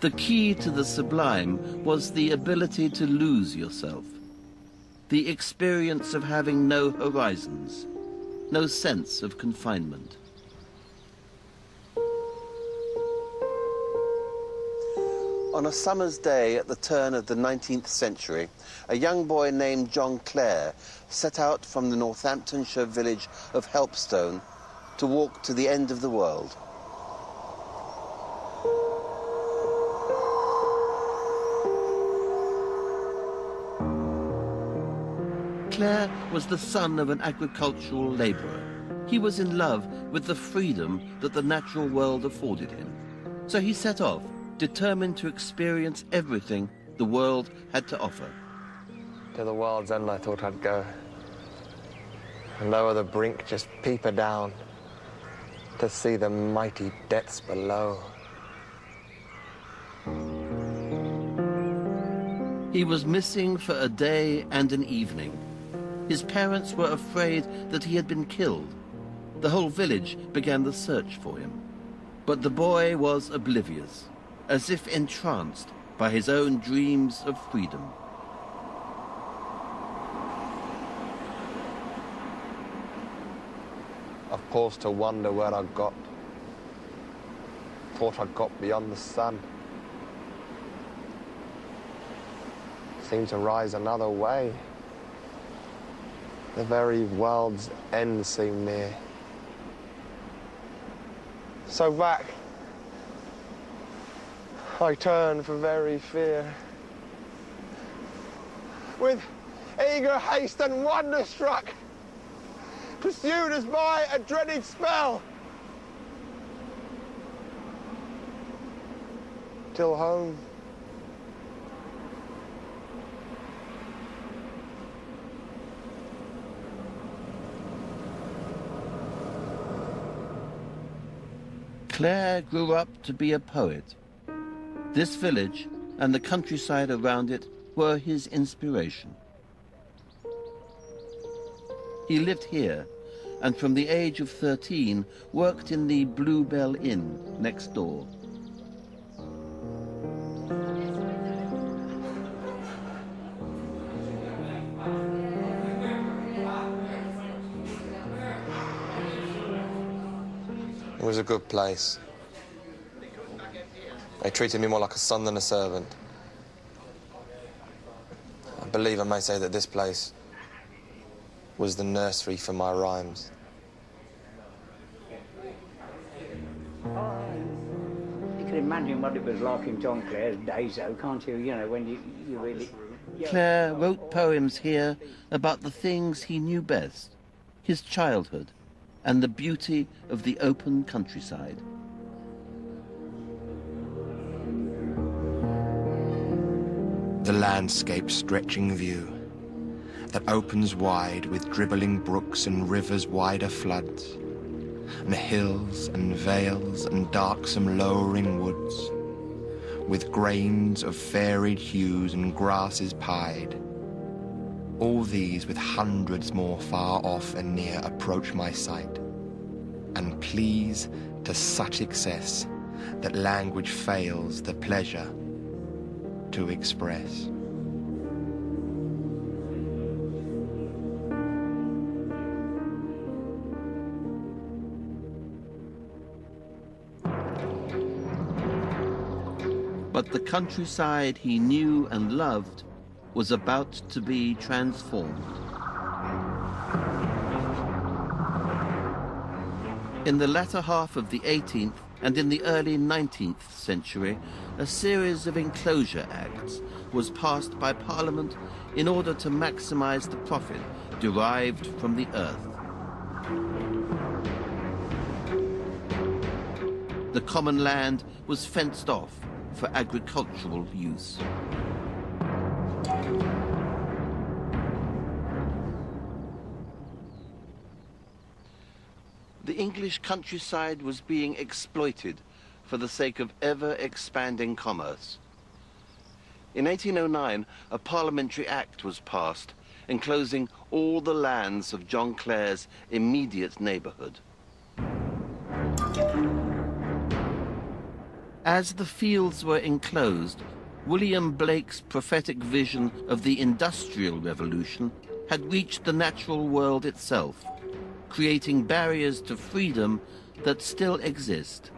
The key to the sublime was the ability to lose yourself, the experience of having no horizons, no sense of confinement. On a summer's day at the turn of the 19th century, a young boy named John Clare set out from the Northamptonshire village of Helpstone to walk to the end of the world. Clare was the son of an agricultural labourer. He was in love with the freedom that the natural world afforded him. So he set off, determined to experience everything the world had to offer. To the world's end I thought I'd go, and lower the brink just peeper down to see the mighty depths below. He was missing for a day and an evening. His parents were afraid that he had been killed. The whole village began the search for him. But the boy was oblivious, as if entranced by his own dreams of freedom. I've paused to wonder where I got. Thought I got beyond the sun. Seemed to rise another way. The very world's end seemed near. So back I turn for very fear. With eager haste and wonder struck, pursued as by a dreaded spell, till home. Clare grew up to be a poet. This village and the countryside around it were his inspiration. He lived here and from the age of 13 worked in the Bluebell Inn next door. It was a good place. They treated me more like a son than a servant. I believe I may say that this place was the nursery for my rhymes. You can imagine what it was like in John Clare's days, though, can't you? You know, when you really... Clare wrote poems here about the things he knew best, his childhood, and the beauty of the open countryside. The landscape stretching view that opens wide with dribbling brooks and rivers' wider floods, and hills and vales and darksome lowering woods, with grains of varied hues and grasses pied. All these, with hundreds more far off and near, approach my sight, and please to such excess that language fails the pleasure to express. But the countryside he knew and loved was about to be transformed. In the latter half of the 18th and in the early 19th century, a series of Enclosure Acts was passed by Parliament in order to maximise the profit derived from the earth. The common land was fenced off for agricultural use. The English countryside was being exploited for the sake of ever-expanding commerce. In 1809, a parliamentary act was passed enclosing all the lands of John Clare's immediate neighbourhood. As the fields were enclosed, William Blake's prophetic vision of the Industrial Revolution had reached the natural world itself, creating barriers to freedom that still exist.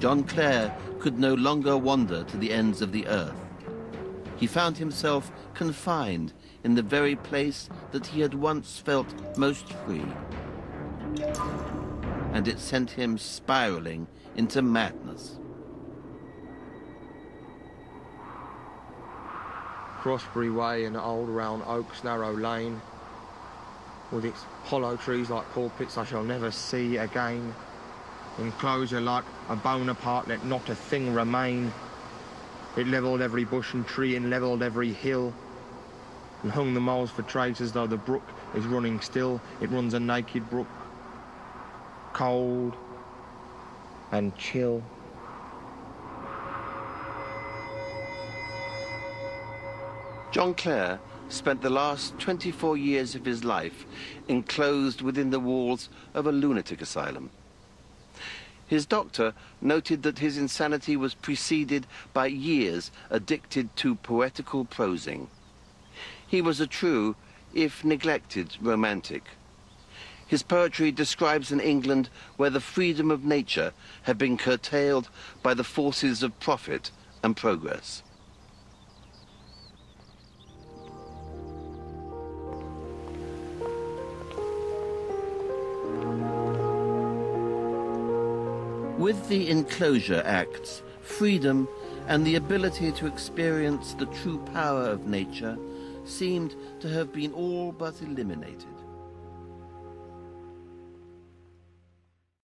John Clare could no longer wander to the ends of the earth. He found himself confined in the very place that he had once felt most free. And it sent him spiraling into madness. Crossbury Way and old round Oak's narrow lane, with its hollow trees like pulpits I shall never see again, enclosure like a Bonaparte, let not a thing remain. It levelled every bush and tree and levelled every hill, and hung the moles for traitors, though the brook is running still. It runs a naked brook, cold and chill. John Clare spent the last 24 years of his life enclosed within the walls of a lunatic asylum. His doctor noted that his insanity was preceded by years addicted to poetical prosing. He was a true, if neglected, romantic. His poetry describes an England where the freedom of nature had been curtailed by the forces of profit and progress. With the Enclosure Acts, freedom and the ability to experience the true power of nature seemed to have been all but eliminated.